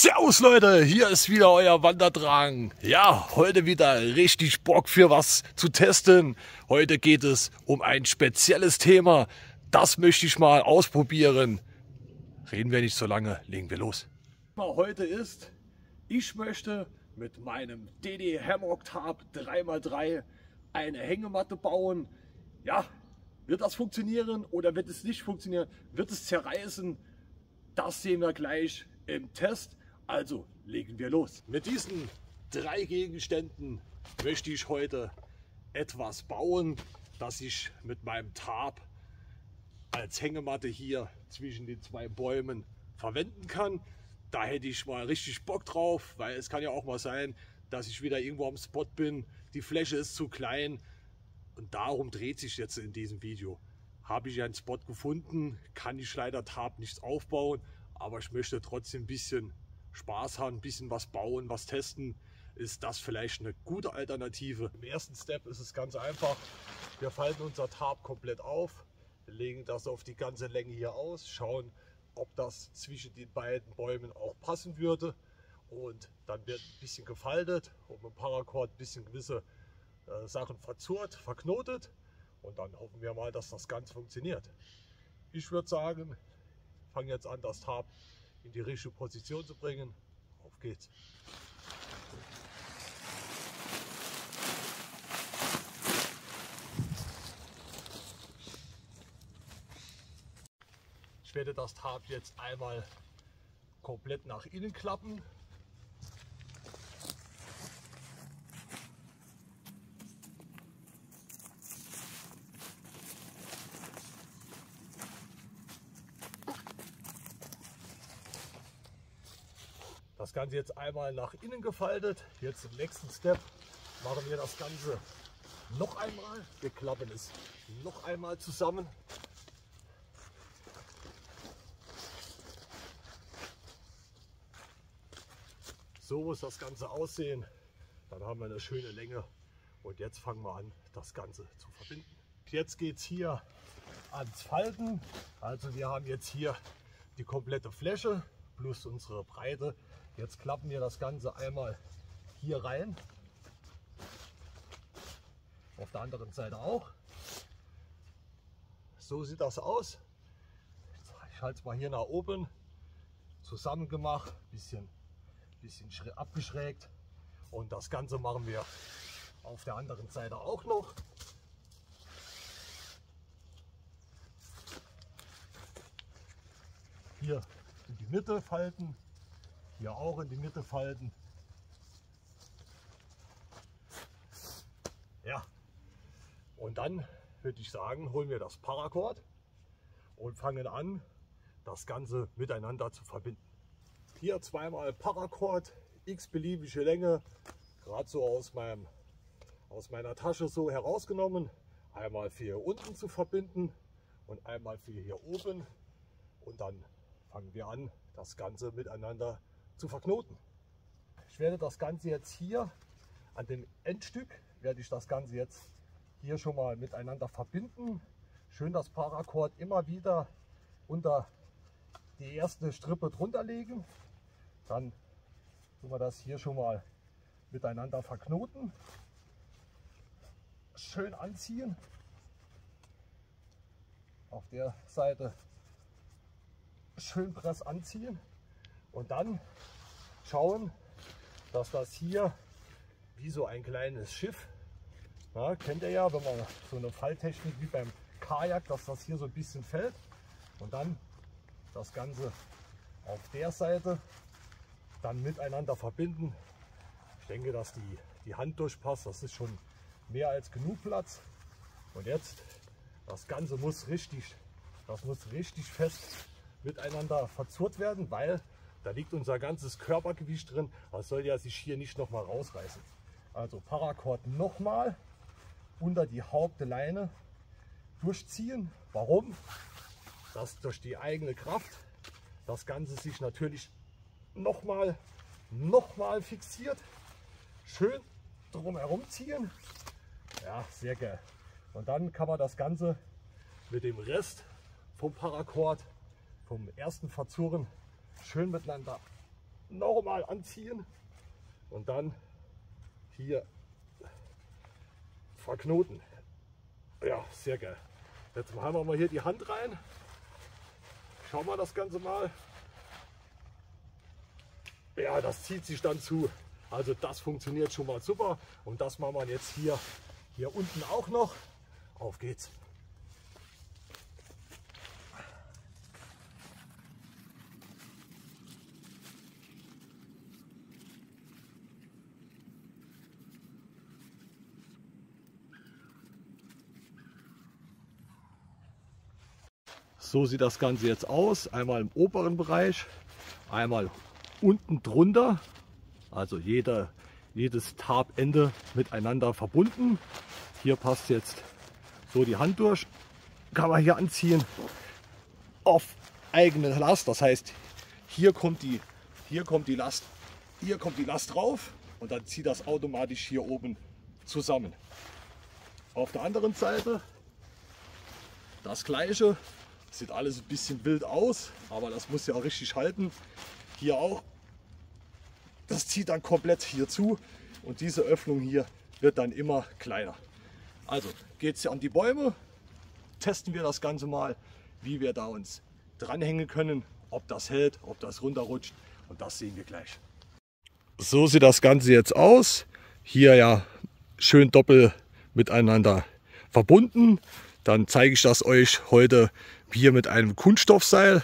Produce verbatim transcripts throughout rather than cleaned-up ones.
Servus Leute, hier ist wieder euer Wanderdrang. Ja, heute wieder richtig Bock für was zu testen. Heute geht es um ein spezielles Thema. Das möchte ich mal ausprobieren. Reden wir nicht so lange, legen wir los. Heute ist, ich möchte mit meinem D D Hammocks drei mal drei eine Hängematte bauen. Ja, wird das funktionieren oder wird es nicht funktionieren? Wird es zerreißen? Das sehen wir gleich im Test, also legen wir los. Mit diesen drei Gegenständen möchte ich heute etwas bauen, das ich mit meinem Tarp als Hängematte hier zwischen den zwei Bäumen verwenden kann. Da hätte ich mal richtig Bock drauf, weil es kann ja auch mal sein, dass ich wieder irgendwo am Spot bin, die Fläche ist zu klein und darum dreht sich jetzt in diesem Video. Habe ich einen Spot gefunden, kann ich leider Tarp nichts aufbauen, aber ich möchte trotzdem ein bisschen Spaß haben, ein bisschen was bauen, was testen. Ist das vielleicht eine gute Alternative? Im ersten Step ist es ganz einfach. Wir falten unser Tarp komplett auf, legen das auf die ganze Länge hier aus, schauen, ob das zwischen den beiden Bäumen auch passen würde. Und dann wird ein bisschen gefaltet und mit dem Paracord ein bisschen gewisse äh, Sachen verzurrt, verknotet. Und dann hoffen wir mal, dass das Ganze funktioniert. Ich würde sagen, fange jetzt an, das Tarp in die richtige Position zu bringen. Auf geht's! Ich werde das Tarp jetzt einmal komplett nach innen klappen. Das Ganze jetzt einmal nach innen gefaltet. Jetzt im nächsten Step machen wir das Ganze noch einmal. Wir klappen es noch einmal zusammen. So muss das Ganze aussehen. Dann haben wir eine schöne Länge. Und jetzt fangen wir an, das Ganze zu verbinden. Jetzt geht es hier ans Falten. Also wir haben jetzt hier die komplette Fläche plus unsere Breite. Jetzt klappen wir das Ganze einmal hier rein, auf der anderen Seite auch. So sieht das aus. Ich halte es mal hier nach oben, zusammengemacht, ein bisschen, bisschen abgeschrägt. Und das Ganze machen wir auf der anderen Seite auch noch. Hier in die Mitte falten. Hier auch in die Mitte falten. Ja, und dann würde ich sagen, holen wir das Paracord und fangen an, das Ganze miteinander zu verbinden. Hier zweimal Paracord, x-beliebige Länge, gerade so aus, meinem, aus meiner Tasche so herausgenommen. Einmal für hier unten zu verbinden und einmal für hier oben. Und dann fangen wir an, das Ganze miteinander zu verbinden. zu verknoten. Ich werde das Ganze jetzt hier an dem Endstück, werde ich das Ganze jetzt hier schon mal miteinander verbinden. Schön das Paracord immer wieder unter die erste Strippe drunter legen. Dann tun wir das hier schon mal miteinander verknoten. Schön anziehen. Auf der Seite schön press anziehen. Und dann schauen, dass das hier wie so ein kleines Schiff, na, kennt ihr ja, wenn man so eine Falltechnik wie beim Kajak, dass das hier so ein bisschen fällt. Und dann das Ganze auf der Seite dann miteinander verbinden. Ich denke, dass die, die Hand durchpasst, das ist schon mehr als genug Platz. Und jetzt, das Ganze muss richtig, das muss richtig fest miteinander verzurrt werden, weil da liegt unser ganzes Körpergewicht drin, das soll ja sich hier nicht nochmal rausreißen. Also Paracord nochmal unter die Hauptleine durchziehen. Warum? Dass durch die eigene Kraft das Ganze sich natürlich nochmal nochmal fixiert. Schön drumherum ziehen. Ja, sehr geil. Und dann kann man das Ganze mit dem Rest vom Paracord, vom ersten Verzurren, schön miteinander nochmal anziehen und dann hier verknoten. Ja, sehr geil. Jetzt haben wir mal hier die Hand rein. Schauen wir das Ganze mal. Ja, das zieht sich dann zu. Also das funktioniert schon mal super. Und das machen wir jetzt hier, hier unten auch noch. Auf geht's. So sieht das Ganze jetzt aus. Einmal im oberen Bereich, einmal unten drunter. Also jeder, jedes Tabende miteinander verbunden. Hier passt jetzt so die Hand durch. Kann man hier anziehen auf eigenen Last. Das heißt, hier kommt die, hier kommt die Last, hier kommt die Last drauf und dann zieht das automatisch hier oben zusammen. Auf der anderen Seite das Gleiche. Sieht alles ein bisschen wild aus, aber das muss ja auch richtig halten. Hier auch. Das zieht dann komplett hier zu und diese Öffnung hier wird dann immer kleiner. Also geht es an die Bäume, testen wir das Ganze mal, wie wir da uns dranhängen können, ob das hält, ob das runterrutscht, und das sehen wir gleich. So sieht das Ganze jetzt aus. Hier ja schön doppelt miteinander verbunden. Dann zeige ich das euch heute hier mit einem Kunststoffseil,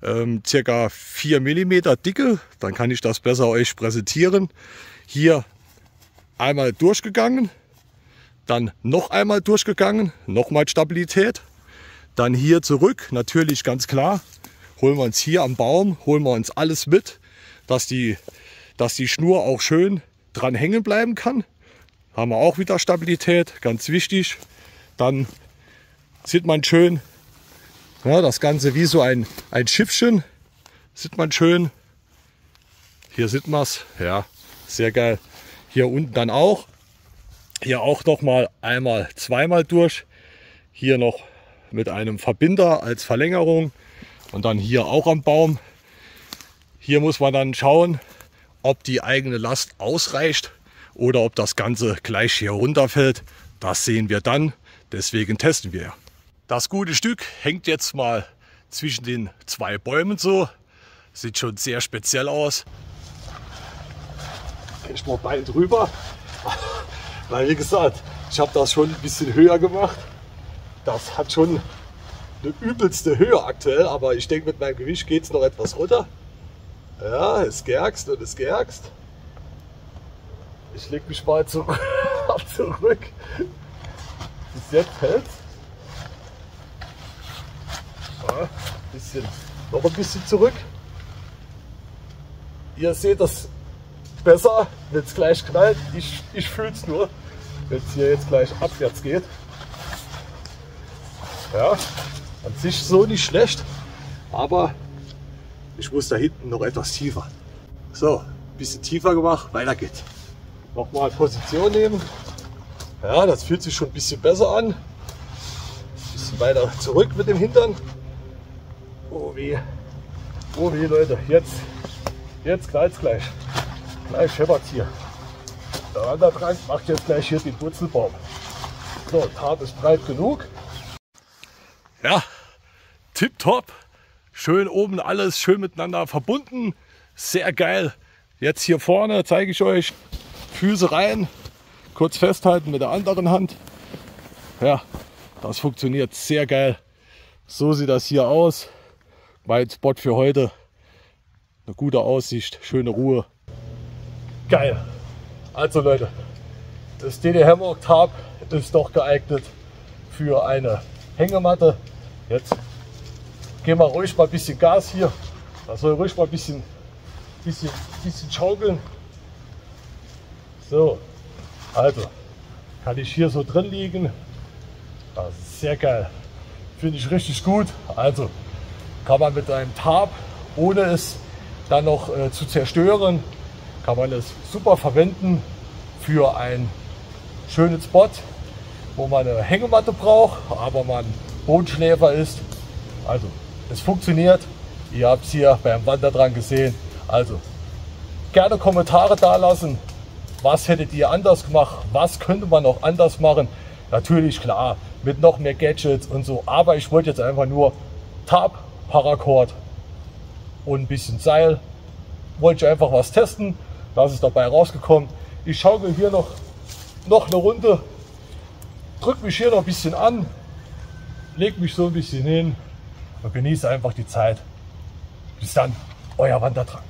ähm, circa vier Millimeter dicke. Dann kann ich das besser euch präsentieren. Hier einmal durchgegangen, dann noch einmal durchgegangen, nochmal Stabilität. Dann hier zurück, natürlich ganz klar, holen wir uns hier am Baum, holen wir uns alles mit, dass die, dass die Schnur auch schön dran hängen bleiben kann. Haben wir auch wieder Stabilität, ganz wichtig. Dann sieht man schön, ja, das Ganze wie so ein, ein Schiffchen, sieht man schön. Hier sieht man es, ja, sehr geil. Hier unten dann auch, hier auch nochmal einmal, zweimal durch. Hier noch mit einem Verbinder als Verlängerung und dann hier auch am Baum. Hier muss man dann schauen, ob die eigene Last ausreicht oder ob das Ganze gleich hier runterfällt. Das sehen wir dann, deswegen testen wir ja. Das gute Stück hängt jetzt mal zwischen den zwei Bäumen so. Sieht schon sehr speziell aus. Ich mache beide drüber. Weil wie gesagt, ich habe das schon ein bisschen höher gemacht. Das hat schon eine übelste Höhe aktuell, aber ich denke, mit meinem Gewicht geht es noch etwas runter. Ja, es gerkst und es gerkst. Ich lege mich mal zurück. Bis jetzt hält. Ja, bisschen, noch ein bisschen zurück. Ihr seht das besser, wenn es gleich knallt. Ich, ich fühle es nur, wenn es hier jetzt gleich abwärts geht. Ja, an sich so nicht schlecht, aber ich muss da hinten noch etwas tiefer. So, ein bisschen tiefer gemacht, weiter geht's. Nochmal Position nehmen. Ja, das fühlt sich schon ein bisschen besser an. Ein bisschen weiter zurück mit dem Hintern. Oh weh, oh weh, Leute, jetzt, jetzt knallt's gleich. Gleich scheppert's hier. Der Wanderdrang macht jetzt gleich hier den Wurzelbaum. So, Tat ist breit genug. Ja, tipptopp. Schön oben alles, schön miteinander verbunden. Sehr geil. Jetzt hier vorne zeige ich euch. Füße rein, kurz festhalten mit der anderen Hand. Ja, das funktioniert sehr geil. So sieht das hier aus. Mein Spot für heute. Eine gute Aussicht, schöne Ruhe. Geil. Also Leute, das D D Hammocks Tarp ist doch geeignet für eine Hängematte. Jetzt gehen wir ruhig mal ein bisschen Gas hier. Das soll ruhig mal ein bisschen, bisschen, bisschen schaukeln. So, also kann ich hier so drin liegen. Das ist sehr geil. Finde ich richtig gut. Also kann man mit einem Tarp, ohne es dann noch äh, zu zerstören, kann man es super verwenden für einen schönen Spot, wo man eine Hängematte braucht, aber man Bodenschläfer ist. Also es funktioniert. Ihr habt es hier beim Wanderdrang gesehen. Also Gerne Kommentare dalassen. Was hättet ihr anders gemacht? Was könnte man noch anders machen? Natürlich, klar, mit noch mehr Gadgets und so. Aber ich wollte jetzt einfach nur Tarp, Paracord und ein bisschen Seil. Wollte ich einfach was testen. Das ist dabei rausgekommen. Ich schaukel hier noch, noch eine Runde. Drücke mich hier noch ein bisschen an. Lege mich so ein bisschen hin. Und genieße einfach die Zeit. Bis dann, euer Wanderdrang.